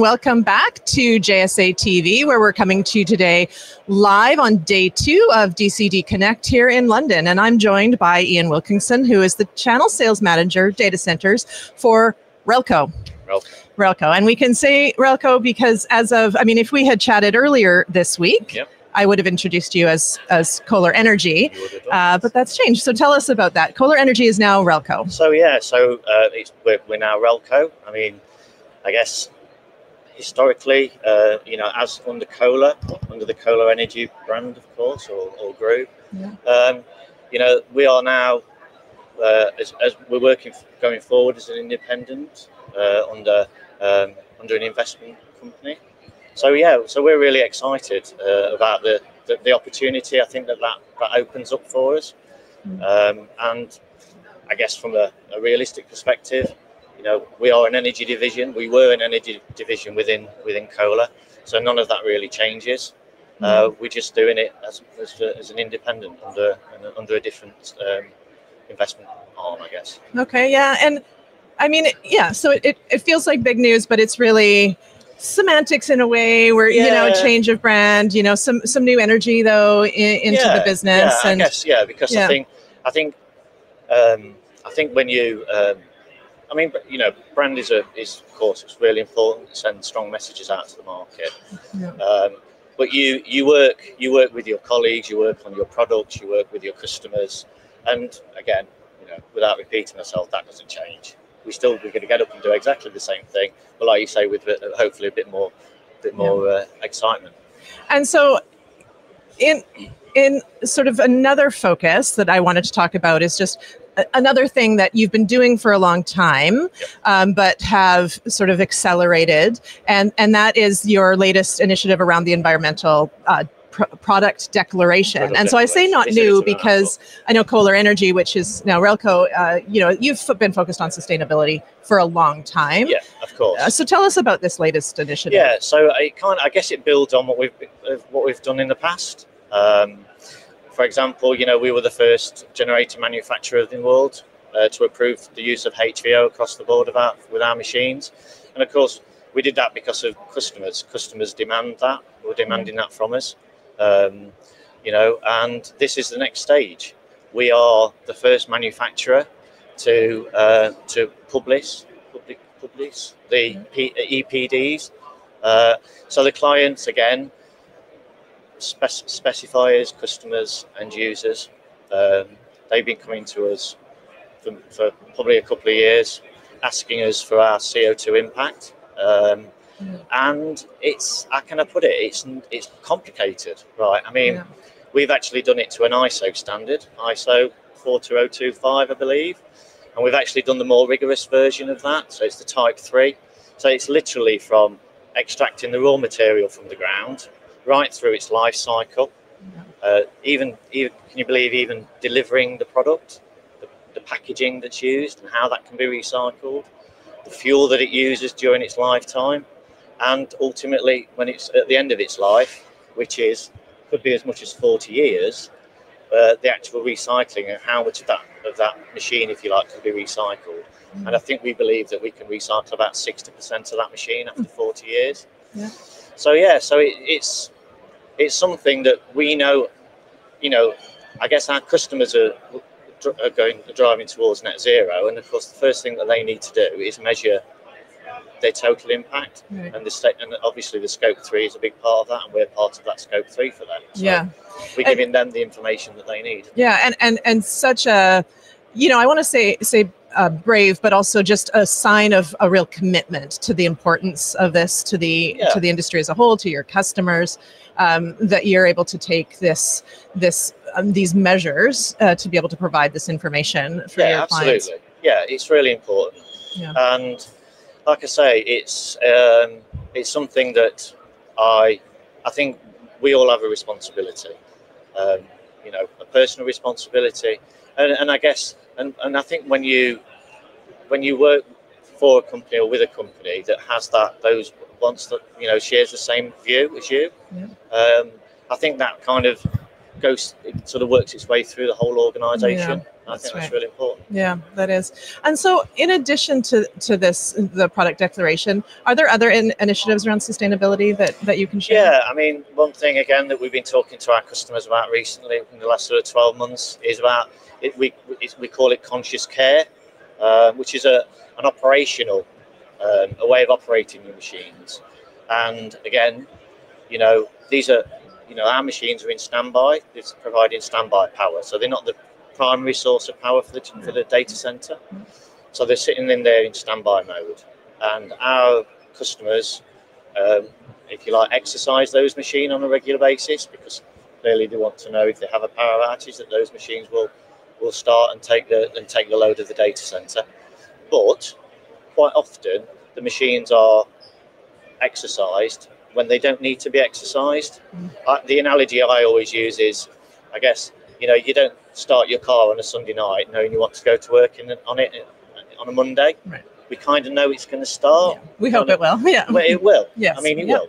and welcome back to JSA TV, where we're coming to you today live on day 2 of DCD Connect here in London. And I'm joined by Ian Wilcoxson, who is the Channel Sales Manager, Data Centers for Rehlko. Rehlko. And we can say Rehlko because as of, I mean, if we had chatted earlier this week, yep, I would have introduced you as Kohler Energy, but that's changed. So tell us about that. Kohler Energy is now Rehlko. So yeah, so we're now Rehlko. I mean, I guess historically, you know, as under Cola, under the Kohler Energy brand, of course, or group, yeah, you know, we are now as we're working going forward as an independent under an investment company. So yeah, so we're really excited about the opportunity I think that opens up for us, and I guess from a realistic perspective, you know, we are an energy division. We were an energy division within Cola, so none of that really changes. We're just doing it as an independent under a different investment arm, I guess. Okay, yeah, and I mean, yeah, so it feels like big news, but it's really semantics in a way where, yeah, you know, a change of brand, you know, some new energy though into, yeah, the business. Yeah, and I guess, yeah, because yeah, I think when you I mean, you know, brand is of course it's really important to send strong messages out to the market, yeah, but you work with your colleagues, you work on your products, you work with your customers, and again, you know, without repeating myself, that doesn't change. We're going to get up and do exactly the same thing, but like you say, with hopefully a bit more yeah, excitement. And so, in sort of another focus that I wanted to talk about is just another thing that you've been doing for a long time, yep, but have sort of accelerated, and that is your latest initiative around the environmental product declaration. Product and declaration. So I say not it's new because I know Kohler Energy, which is now Rehlko, you know, you've been focused on sustainability for a long time. Yeah, of course. So tell us about this latest initiative. Yeah, so I guess it builds on what we've done in the past. For example, you know, we were the first generator manufacturer in the world to approve the use of HVO across the board with our machines, and of course we did that because of customers. Customers demand that. We're demanding that from us. You know, and this is the next stage. We are the first manufacturer to publish the EPDs. So the clients, again, specifiers, customers, and users, they've been coming to us for probably a couple of years, asking us for our CO2 impact. And it's, how can I put it, it's complicated, right? I mean, yeah, we've actually done it to an ISO standard, ISO 42025, I believe, and we've actually done the more rigorous version of that, so it's the type 3. So it's literally from extracting the raw material from the ground right through its life cycle, yeah, even can you believe, even delivering the product, the packaging that's used and how that can be recycled, the fuel that it uses during its lifetime, and ultimately when it's at the end of its life, which is could be as much as 40 years, the actual recycling and how much of that machine, if you like, could be recycled. And I think we believe that we can recycle about 60% of that machine after 40 years. Yeah. So yeah, so it's something that we know, you know, I guess our customers are driving towards net zero, and of course the first thing that they need to do is measure their total impact, right, and obviously the scope 3 is a big part of that, and we're part of that scope 3 for them. So yeah, we're giving them the information that they need. Yeah, and such a, you know, I want to say brave, but also just a sign of a real commitment to the importance of this, to the, yeah, to the industry as a whole, to your customers, that you're able to take these measures to be able to provide this information for, yeah, your clients. Absolutely. Yeah, it's really important. Yeah. And like I say, it's something that I think we all have a responsibility, you know, a personal responsibility, and I guess. And I think when you work for a company or with a company that has those wants that, you know, shares the same view as you, yeah, I think that kind of goes, it sort of works its way through the whole organisation. Yeah. I think that's really important. Yeah, that is. And so in addition to this, the product declaration, are there other initiatives around sustainability that you can share? Yeah, I mean, one thing again that we've been talking to our customers about recently in the last sort of 12 months is about, we call it conscious care, which is an operational, a way of operating your machines. And again, our machines are in standby. It's providing standby power, so they're not the primary source of power for the data center. So they're sitting in there in standby mode, and our customers, if you like, exercise those machines on a regular basis, because clearly they want to know if they have a power outage that those machines will start and take the load of the data center. But quite often the machines are exercised when they don't need to be exercised. The analogy I always use is, I guess, you don't start your car on a Sunday night knowing you want to go to work on a Monday. Right. We kind of know it's going to start. Yeah. We hope it will. Yeah. Well, it will. Yes. I mean, it will.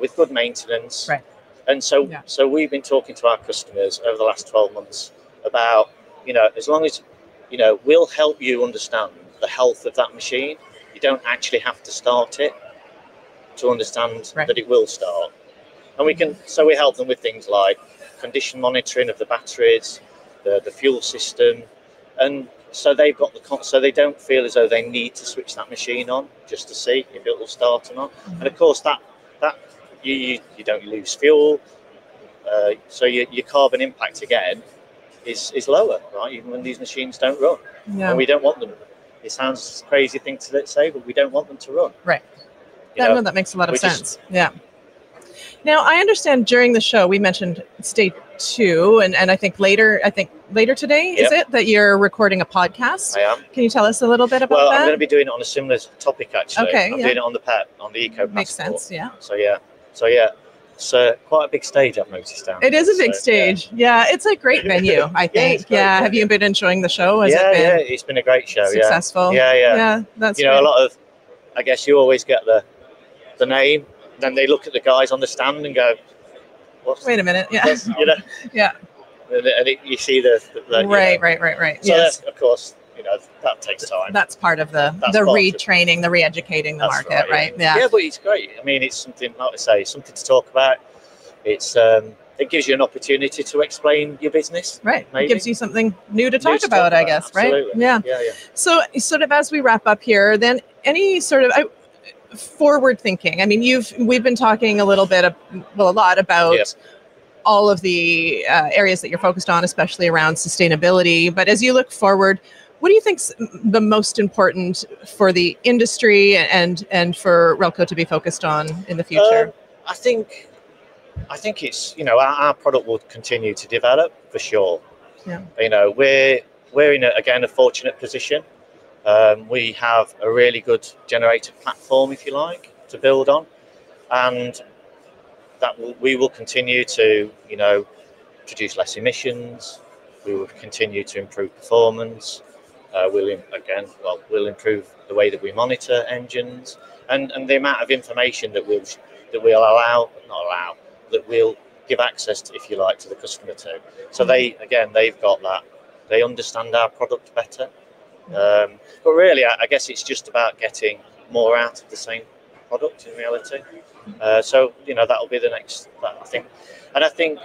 With good maintenance. Right. And so, so we've been talking to our customers over the last 12 months about, as long as, we'll help you understand the health of that machine. You don't actually have to start it to understand that it will start. And we can, so we help them with things like condition monitoring of the batteries, the fuel system, and so they've got so they don't feel as though they need to switch that machine on just to see if it will start or not. And of course that you don't lose fuel, so your carbon impact again is lower, right? Even when these machines don't run, and we don't want them. It sounds a crazy thing to say, but we don't want them to run. Right. No, that makes a lot of sense. Yeah. Now, I understand during the show we mentioned Stage 2, and I think later today, is it, that you're recording a podcast? I am. Can you tell us a little bit about that? Well, I'm going to be doing it on a similar topic, actually. Okay, I'm doing it on the PEP, on the Eco Passport. Makes sense, yeah. So, it's quite a big stage, I've noticed now. It is a big stage. Yeah. It's a great venue, I think. Yeah. Have you been enjoying the show? Yeah, it's been a great show. Successful. Yeah. That's great. A lot of, I guess you always get the name, then they look at the guys on the stand and go, wait a minute, and you see the right. So yes, of course, that takes time. That's part of the retraining, the re-educating the market, right? Yeah, but it's great. I mean, it's something, like I say, something to talk about. It's it gives you an opportunity to explain your business. Right. Maybe. It gives you something new to talk about, I guess, absolutely. Right? Yeah. So sort of as we wrap up here, then any sort of forward thinking. I mean, we've been talking a lot about all of the areas that you're focused on, especially around sustainability. But as you look forward, what do you think's the most important for the industry and for Rehlko to be focused on in the future? I think it's our product will continue to develop for sure. Yeah. We're in a fortunate position. We have a really good generator platform, if you like, to build on, and that we will continue to, produce less emissions. We will continue to improve performance. We'll improve the way that we monitor engines and the amount of information that we'll give access to, if you like, to the customer to. So they've got that. They understand our product better. But really, I guess it's just about getting more out of the same product in reality. So that'll be the next thing. And I think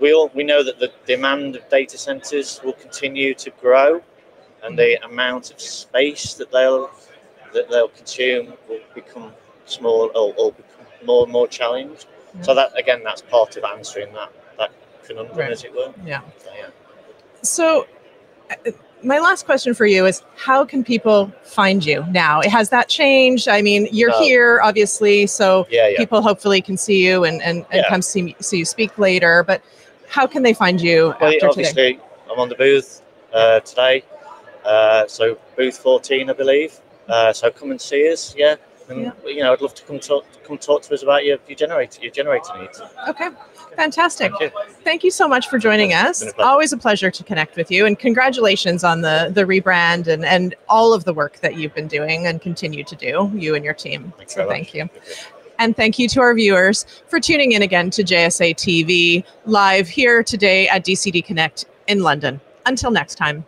we know that the demand of data centers will continue to grow, and the amount of space that they'll consume will become small or become more and more challenged. So that again, that's part of answering that conundrum, as it were. Yeah. So. My last question for you is, how can people find you now? Has that changed? I mean, you're here, obviously, so people hopefully can see you and come see you speak later. But how can they find you after obviously, today? I'm on the booth today. So booth 14, I believe. So come and see us, And, I'd love to come talk to us about your generator needs. Okay. Fantastic. Thank you so much for joining us. Always a pleasure to connect with you, and congratulations on the rebrand and all of the work that you've been doing and continue to do, you and your team. Thank you. And thank you to our viewers for tuning in again to JSA TV live here today at DCD Connect in London. Until next time.